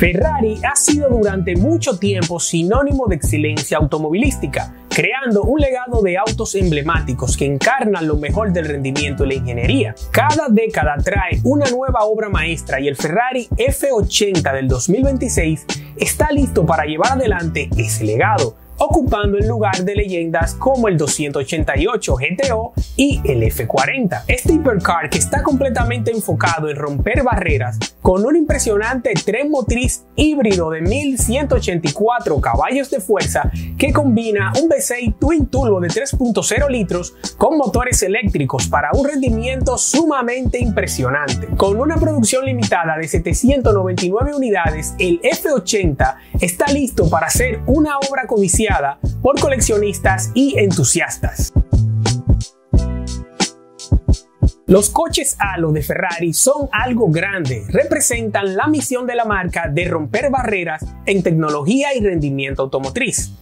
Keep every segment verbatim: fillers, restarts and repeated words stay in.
Ferrari ha sido durante mucho tiempo sinónimo de excelencia automovilística, creando un legado de autos emblemáticos que encarnan lo mejor del rendimiento y la ingeniería. Cada década trae una nueva obra maestra y el Ferrari F ochenta del dos mil veintiséis está listo para llevar adelante ese legado, ocupando el lugar de leyendas como el doscientos ochenta y ocho G T O y el F cuarenta. Este hipercar que está completamente enfocado en romper barreras con un impresionante tren motriz híbrido de mil ciento ochenta y cuatro caballos de fuerza que combina un V seis twin turbo de tres punto cero litros con motores eléctricos para un rendimiento sumamente impresionante. Con una producción limitada de setecientas noventa y nueve unidades, el F ochenta está listo para ser una obra codiciada por coleccionistas y entusiastas. Los coches halo de Ferrari son algo grande, representan la misión de la marca de romper barreras en tecnología y rendimiento automotriz.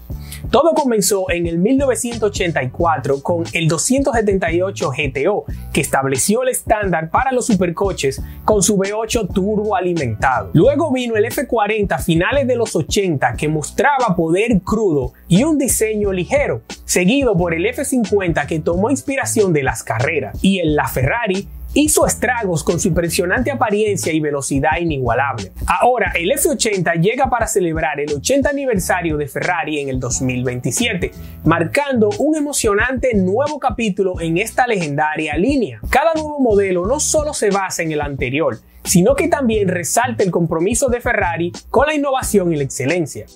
Todo comenzó en el mil novecientos ochenta y cuatro con el doscientos setenta y ocho G T O, que estableció el estándar para los supercoches con su V ocho turbo alimentado. Luego vino el F cuarenta a finales de los ochenta, que mostraba poder crudo y un diseño ligero, seguido por el F cincuenta, que tomó inspiración de las carreras, y el LaFerrari hizo estragos con su impresionante apariencia y velocidad inigualable. Ahora el F ochenta llega para celebrar el ochenta aniversario de Ferrari en el dos mil veintisiete, marcando un emocionante nuevo capítulo en esta legendaria línea. Cada nuevo modelo no solo se basa en el anterior, sino que también resalta el compromiso de Ferrari con la innovación y la excelencia.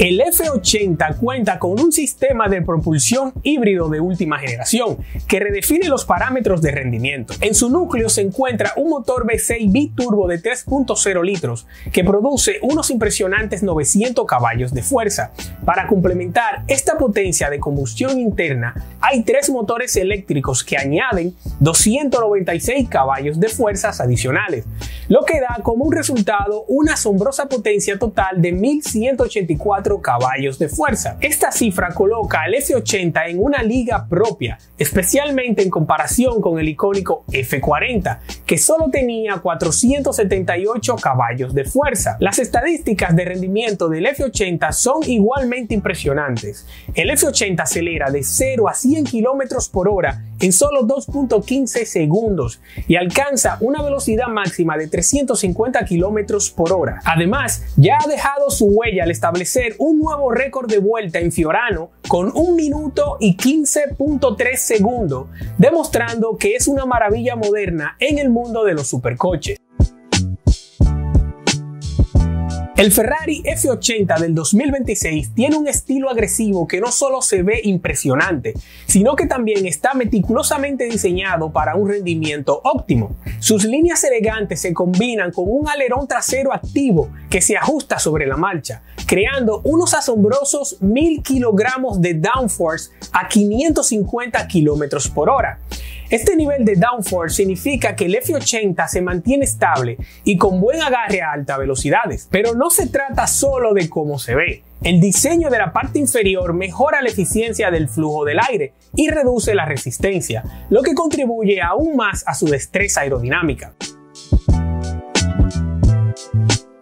El F ochenta cuenta con un sistema de propulsión híbrido de última generación que redefine los parámetros de rendimiento. En su núcleo se encuentra un motor V seis biturbo de tres punto cero litros que produce unos impresionantes novecientos caballos de fuerza. Para complementar esta potencia de combustión interna, hay tres motores eléctricos que añaden doscientos noventa y seis caballos de fuerzas adicionales, lo que da como un resultado una asombrosa potencia total de mil ciento ochenta y cuatro caballos de fuerza. Esta cifra coloca al F ochenta en una liga propia, especialmente en comparación con el icónico F cuarenta, que solo tenía cuatrocientos setenta y ocho caballos de fuerza. Las estadísticas de rendimiento del F ochenta son igualmente impresionantes. El F ochenta acelera de cero a cien kilómetros por hora en solo dos punto quince segundos y alcanza una velocidad máxima de trescientos cincuenta kilómetros por hora. Además, ya ha dejado su huella al establecer un nuevo récord de vuelta en Fiorano con un minuto y quince punto tres segundos, demostrando que es una maravilla moderna en el mundo de los supercoches. El Ferrari F ochenta del dos mil veintiséis tiene un estilo agresivo que no solo se ve impresionante, sino que también está meticulosamente diseñado para un rendimiento óptimo. Sus líneas elegantes se combinan con un alerón trasero activo que se ajusta sobre la marcha, creando unos asombrosos mil kilogramos de downforce a quinientos cincuenta kilómetros por hora. Este nivel de downforce significa que el F ochenta se mantiene estable y con buen agarre a altas velocidades. Pero no se trata solo de cómo se ve. El diseño de la parte inferior mejora la eficiencia del flujo del aire y reduce la resistencia, lo que contribuye aún más a su destreza aerodinámica.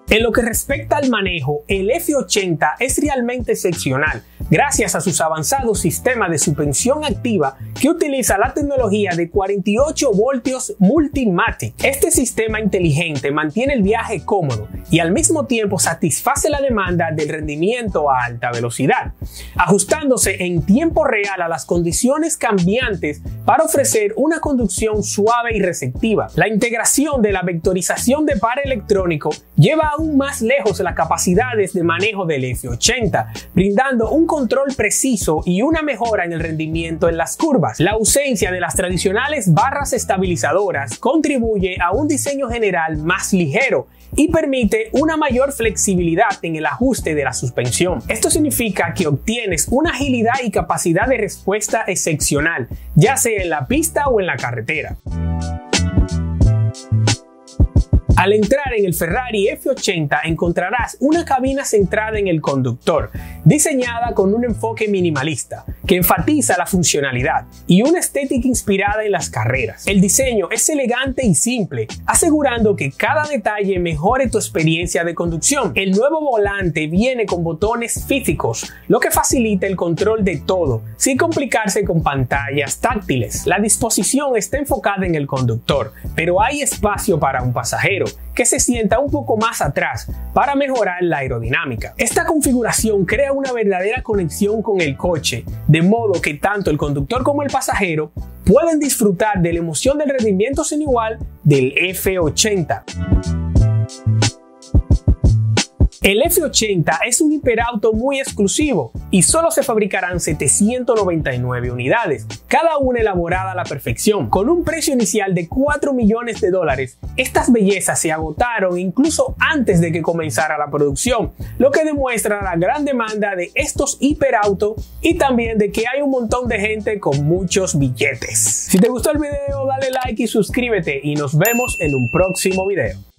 En lo que respecta al manejo, el F ochenta es realmente excepcional, gracias a sus avanzados sistemas de suspensión activa que utiliza la tecnología de cuarenta y ocho voltios Multimatic. Este sistema inteligente mantiene el viaje cómodo y al mismo tiempo satisface la demanda del rendimiento a alta velocidad, ajustándose en tiempo real a las condiciones cambiantes para ofrecer una conducción suave y receptiva. La integración de la vectorización de par electrónico lleva aún más lejos las capacidades de manejo del F ochenta, brindando un control preciso y una mejora en el rendimiento en las curvas. La ausencia de las tradicionales barras estabilizadoras contribuye a un diseño general más ligero y permite una mayor flexibilidad en el ajuste de la suspensión. Esto significa que obtienes una agilidad y capacidad de respuesta excepcional, ya sea en la pista o en la carretera. Al entrar en el Ferrari F ochenta encontrarás una cabina centrada en el conductor, diseñada con un enfoque minimalista que enfatiza la funcionalidad y una estética inspirada en las carreras. El diseño es elegante y simple, asegurando que cada detalle mejore tu experiencia de conducción. El nuevo volante viene con botones físicos, lo que facilita el control de todo, sin complicarse con pantallas táctiles. La disposición está enfocada en el conductor, pero hay espacio para un pasajero que se sienta un poco más atrás para mejorar la aerodinámica. Esta configuración crea una verdadera conexión con el coche, de modo que tanto el conductor como el pasajero pueden disfrutar de la emoción del rendimiento sin igual del F ochenta. El F ochenta es un hiperauto muy exclusivo y solo se fabricarán setecientas noventa y nueve unidades, cada una elaborada a la perfección. Con un precio inicial de cuatro millones de dólares, estas bellezas se agotaron incluso antes de que comenzara la producción, lo que demuestra la gran demanda de estos hiperautos y también de que hay un montón de gente con muchos billetes. Si te gustó el video, dale like y suscríbete y nos vemos en un próximo video.